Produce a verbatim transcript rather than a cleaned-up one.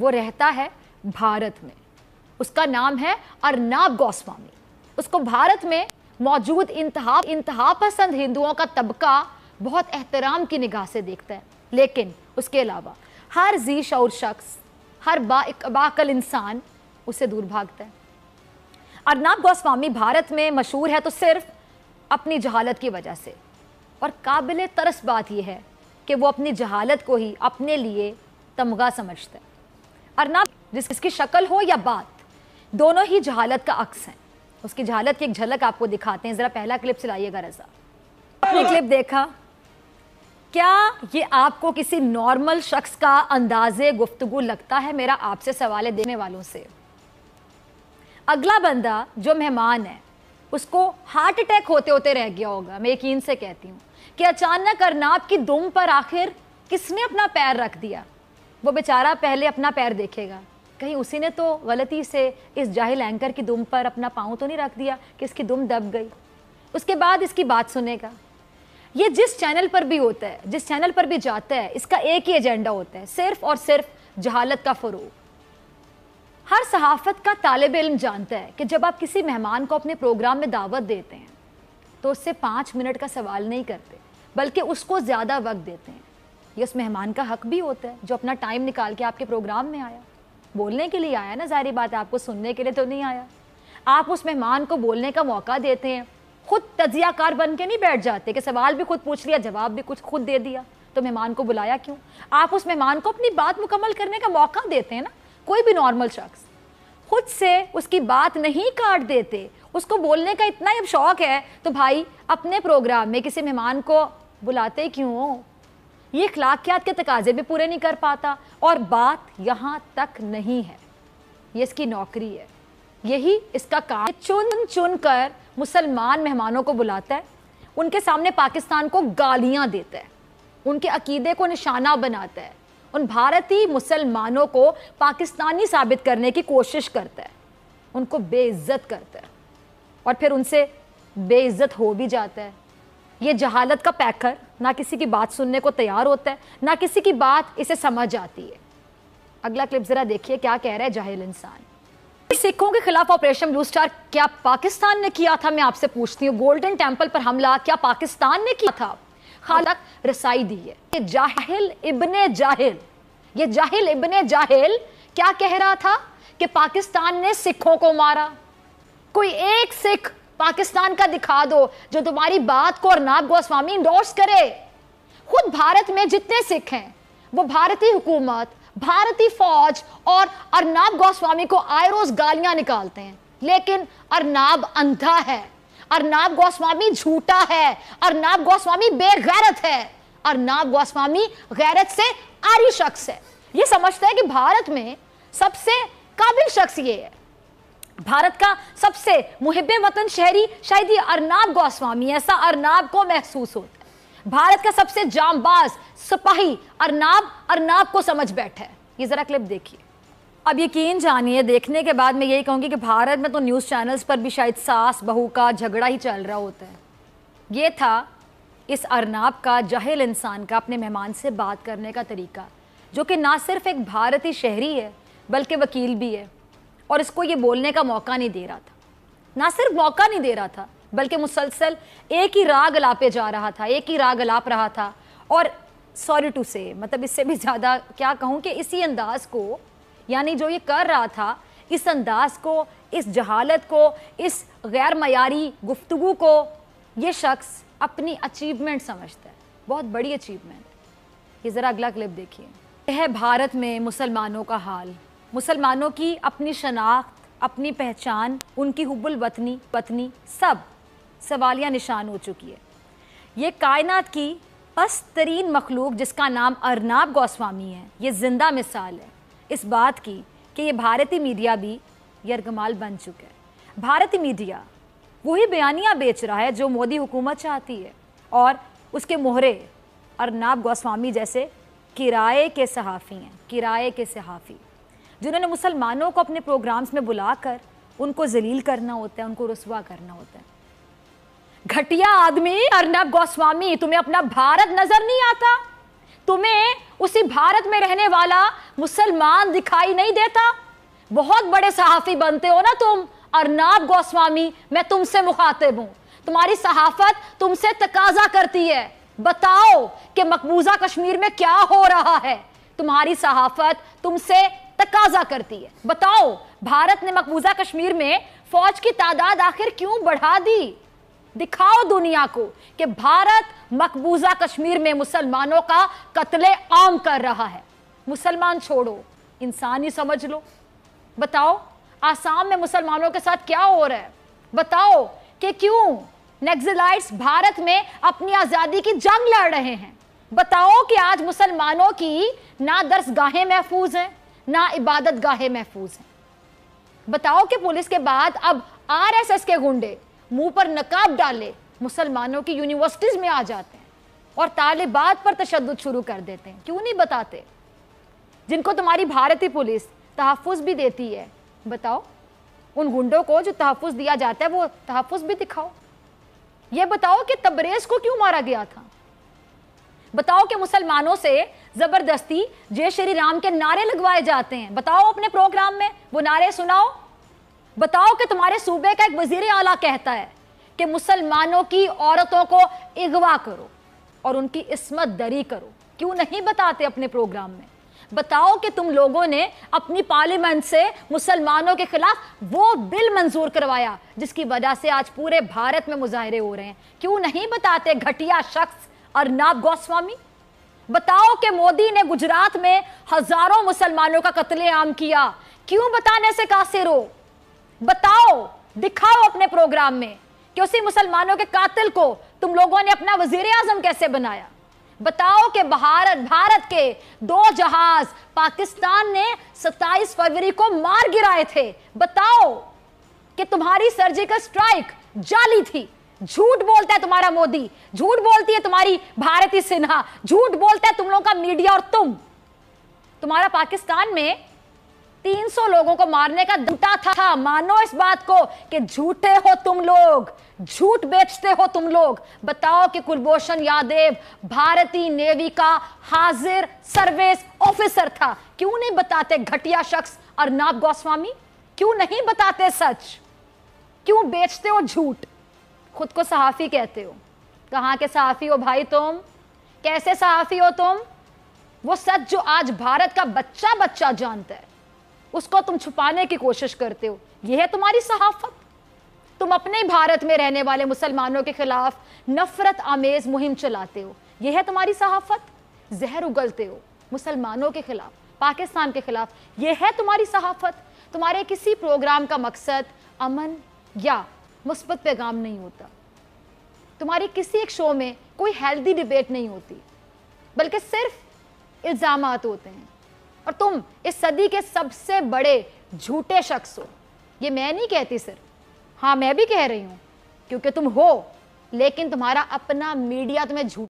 वो रहता है भारत में, उसका नाम है अर्णब गोस्वामी। उसको भारत में मौजूद इंतहा इंतहा पसंद हिंदुओं का तबका बहुत एहतराम की निगाह से देखता है, लेकिन उसके अलावा हर जी शौर शख्स, हर बाअकल इंसान उसे दूर भागता है। अर्णब गोस्वामी भारत में मशहूर है तो सिर्फ अपनी जहालत की वजह से, और काबिल तरस बात यह है कि वो अपनी जहालत को ही अपने लिए तमगा समझता है। अर्णब जिसकी शक्ल हो या बात, दोनों ही जहालत का अक्स है। उसकी जहालत की एक झलक आपको दिखाते हैं, जरा पहला क्लिप चलाइएगा रजा। आपने क्लिप देखा, क्या ये आपको किसी नॉर्मल शख्स का अंदाजे गुफ्तगू लगता है? मेरा आपसे सवाल है देने वालों से। अगला बंदा जो मेहमान है उसको हार्ट अटैक होते होते रह गया होगा, मैं यकीन से कहती हूँ कि अचानक अर्णब की दुम पर आखिर किसने अपना पैर रख दिया। वो बेचारा पहले अपना पैर देखेगा, कहीं उसी ने तो गलती से इस जाहिल एंकर की दुम पर अपना पाँव तो नहीं रख दिया कि इसकी दुम दब गई। उसके बाद इसकी बात सुनेगा। ये जिस चैनल पर भी होता है, जिस चैनल पर भी जाता है, इसका एक ही एजेंडा होता है, सिर्फ और सिर्फ जहालत का फरोग। हर सहाफ़त का तालिब इल्म जानता है कि जब आप किसी मेहमान को अपने प्रोग्राम में दावत देते हैं तो उससे पाँच मिनट का सवाल नहीं करते, बल्कि उसको ज़्यादा वक्त देते हैं। ये उस मेहमान का हक भी होता है जो अपना टाइम निकाल के आपके प्रोग्राम में आया, बोलने के लिए आया ना, जाहिर बात है आपको सुनने के लिए तो नहीं आया। आप उस मेहमान को बोलने का मौका देते हैं, खुद तजियाकार बन के नहीं बैठ जाते कि सवाल भी खुद पूछ लिया, जवाब भी कुछ खुद दे दिया, तो मेहमान को बुलाया क्यों? आप उस मेहमान को अपनी बात मुकम्मल करने का मौका देते हैं ना। कोई भी नॉर्मल शख्स खुद से उसकी बात नहीं काट देते, उसको बोलने का इतना ही अब शौक़ है तो भाई अपने प्रोग्राम में किसी मेहमान को बुलाते क्यों? ये अखलाकियात के तकाजे भी पूरे नहीं कर पाता, और बात यहाँ तक नहीं है, ये इसकी नौकरी है, यही इसका काम। चुन चुन कर मुसलमान मेहमानों को बुलाता है, उनके सामने पाकिस्तान को गालियाँ देता है, उनके अकीदे को निशाना बनाता है, उन भारतीय मुसलमानों को पाकिस्तानी साबित करने की कोशिश करता है, उनको बेइज्जत करता है, और फिर उनसे बेइज्जत हो भी जाता है। ये जहालत का पैकर ना किसी की बात सुनने को तैयार होता है, ना किसी की बात इसे समझ आती है। अगला क्लिप ज़रा देखिए क्या कह रहा है जाहिल इंसान। सिखों के खिलाफ ऑपरेशन ब्लू स्टार क्या पाकिस्तान ने किया था, मैं आपसे पूछती हूँ। गोल्डन टेम्पल पर हमला क्या पाकिस्तान ने किया था? खालक रसाई दी है। ये जाहिल इब्ने जाहिल, ये जाहिल इब्ने जाहिल क्या कह रहा था कि पाकिस्तान ने सिखों को मारा। कोई एक सिख पाकिस्तान का दिखा दो जो तुम्हारी बात को अर्णब गोस्वामी इंडोर्स करे। खुद भारत में जितने सिख हैं वो भारतीय हुकूमत, भारतीय फौज और अर्णब गोस्वामी को आए रोज गालियां निकालते हैं, लेकिन अर्णब अंधा है, अर्णब गोस्वामी झूठा है, अर्णब गोस्वामी बेगैरत है, अर्णब गोस्वामी गैरत से आरी शख्स है। ये समझता है कि भारत में सबसे काबिल शख्स ये है, भारत का सबसे मुहिब्बे वतन शहरी शायद ये अर्णब गोस्वामी, ऐसा अर्णब को महसूस होता है। भारत का सबसे जामबाज सिपाही अर्णब अर्णब को समझ बैठा है। ये जरा क्लिप देखिए। अब यकीन जानिए, देखने के बाद मैं यही कहूँगी कि भारत में तो न्यूज़ चैनल्स पर भी शायद सास बहू का झगड़ा ही चल रहा होता है। ये था इस अर्णब का, जाहिल इंसान का, अपने मेहमान से बात करने का तरीका, जो कि ना सिर्फ एक भारतीय शहरी है बल्कि वकील भी है, और इसको ये बोलने का मौका नहीं दे रहा था। ना सिर्फ मौका नहीं दे रहा था बल्कि मुसलसल एक ही राग अलापे जा रहा था, एक ही राग अलाप रहा था। और सॉरी टू से, मतलब इससे भी ज़्यादा क्या कहूँ कि इसी अंदाज़ को, यानी जो ये कर रहा था, इस अंदाज़ को, इस जहालत को, इस गैर मयारी गुफ्तगू को ये शख्स अपनी अचीवमेंट समझता है, बहुत बड़ी अचीवमेंट। ये ज़रा अगला क्लिप देखिए। यह है भारत में मुसलमानों का हाल, मुसलमानों की अपनी शनाख्त, अपनी पहचान, उनकी हुबुल वतनी वतनी सब सवालिया निशान हो चुकी है। ये कायनात की पस्त तरीन मखलूक जिसका नाम अर्णब गोस्वामी है, ये जिंदा मिसाल है इस बात की कि ये भारतीय मीडिया भी यरगमाल बन चुका है। भारतीय मीडिया वही बयानियाँ बेच रहा है जो मोदी हुकूमत चाहती है, और उसके मोहरे अर्णब गोस्वामी जैसे किराए के सहाफ़ी हैं, किराए के सहाफ़ी जिन्होंने मुसलमानों को अपने प्रोग्राम्स में बुलाकर उनको जलील करना होता है, उनको रुसवा करना होता है। घटिया आदमी अर्णब गोस्वामी, तुम्हें अपना भारत नज़र नहीं आता? तुम्हें उसी भारत में रहने वाला मुसलमान दिखाई नहीं देता? बहुत बड़े सहाफी बनते हो ना तुम अर्णब गोस्वामी, मैं तुमसे मुखातिब हूं। तुम्हारी सहाफत तुमसे तकाजा करती है, बताओ कि मकबूजा कश्मीर में क्या हो रहा है। तुम्हारी सहाफत तुमसे तकाजा करती है, बताओ भारत ने मकबूजा कश्मीर में फौज की तादाद आखिर क्यों बढ़ा दी। दिखाओ दुनिया को कि भारत मकबूजा कश्मीर में मुसलमानों का कत्लेआम कर रहा है। मुसलमान छोड़ो, इंसानी समझ लो। बताओ आसाम में मुसलमानों के साथ क्या हो रहा है। बताओ कि क्यों नक्सलाइट्स भारत में अपनी आजादी की जंग लड़ रहे हैं। बताओ कि आज मुसलमानों की ना दरसगाहें महफूज हैं, ना इबादत गाहें महफूज हैं। बताओ कि पुलिस के बाद अब आरएसएस के गुंडे मुंह पर नकाब डाले मुसलमानों की यूनिवर्सिटीज में आ जाते हैं और तालिबात पर तशद्दुद शुरू कर देते हैं। क्यों नहीं बताते, जिनको तुम्हारी भारतीय पुलिस तहफ़्फ़ुज़ भी देती है। बताओ उन गुंडों को जो तहफ़्फ़ुज़ दिया जाता है वो तहफ़्फ़ुज़ भी दिखाओ। ये बताओ कि तबरेज़ को क्यों मारा गया था। बताओ कि मुसलमानों से जबरदस्ती जय श्री राम के नारे लगवाए जाते हैं। बताओ अपने प्रोग्राम में वो नारे सुनाओ। बताओ कि तुम्हारे सूबे का एक वजीर आला कहता है कि मुसलमानों की औरतों को अगवा करो और उनकी इस्मत दरी करो। क्यों नहीं बताते अपने प्रोग्राम में। बताओ कि तुम लोगों ने अपनी पार्लियामेंट से मुसलमानों के खिलाफ वो बिल मंजूर करवाया जिसकी वजह से आज पूरे भारत में मुजाहरे हो रहे हैं। क्यों नहीं बताते घटिया शख्स अर्णब गोस्वामी। बताओ कि मोदी ने गुजरात में हजारों मुसलमानों का कत्लेआम किया। क्यों बताने से कासिर हो। बताओ, दिखाओ अपने प्रोग्राम में कि उसी मुसलमानों के कातिल को तुम लोगों ने अपना वजीर आजम कैसे बनाया। बताओ कि भारत भारत के दो जहाज पाकिस्तान ने सत्ताईस फरवरी को मार गिराए थे। बताओ कि तुम्हारी सर्जिकल स्ट्राइक जाली थी। झूठ बोलता है तुम्हारा मोदी, झूठ बोलती है तुम्हारी भारती सिन्हा, झूठ बोलता है तुम लोगों का मीडिया और तुम। तुम्हारा पाकिस्तान में तीन सौ लोगों को मारने का दमटा था। मानो इस बात को कि झूठे हो तुम लोग, झूठ बेचते हो तुम लोग। बताओ कि कुलभूषण यादव भारतीय नेवी का हाजिर सर्विस ऑफिसर था। क्यों नहीं बताते घटिया शख्स अर्णब गोस्वामी। क्यों नहीं बताते सच। क्यों बेचते हो झूठ। खुद को सहाफी कहते हो। कहाँ के सहाफी हो भाई तुम, कैसे सहाफी हो तुम। वो सच जो आज भारत का बच्चा बच्चा जानता है उसको तुम छुपाने की कोशिश करते हो। यह है तुम्हारी सहाफत। तुम अपने भारत में रहने वाले मुसलमानों के खिलाफ नफरत आमेज मुहिम चलाते हो। यह है तुम्हारी सहाफत। जहर उगलते हो मुसलमानों के खिलाफ, पाकिस्तान के खिलाफ। यह है तुम्हारी सहाफत। तुम्हारे किसी प्रोग्राम का मकसद अमन या मुस्बत पैगाम नहीं होता। तुम्हारे किसी एक शो में कोई हेल्दी डिबेट नहीं होती, बल्कि सिर्फ इल्ज़ामात होते हैं। और तुम इस सदी के सबसे बड़े झूठे शख्स हो। ये मैं नहीं कहती सिर्फ, हाँ मैं भी कह रही हूँ क्योंकि तुम हो, लेकिन तुम्हारा अपना मीडिया तुम्हें झूठ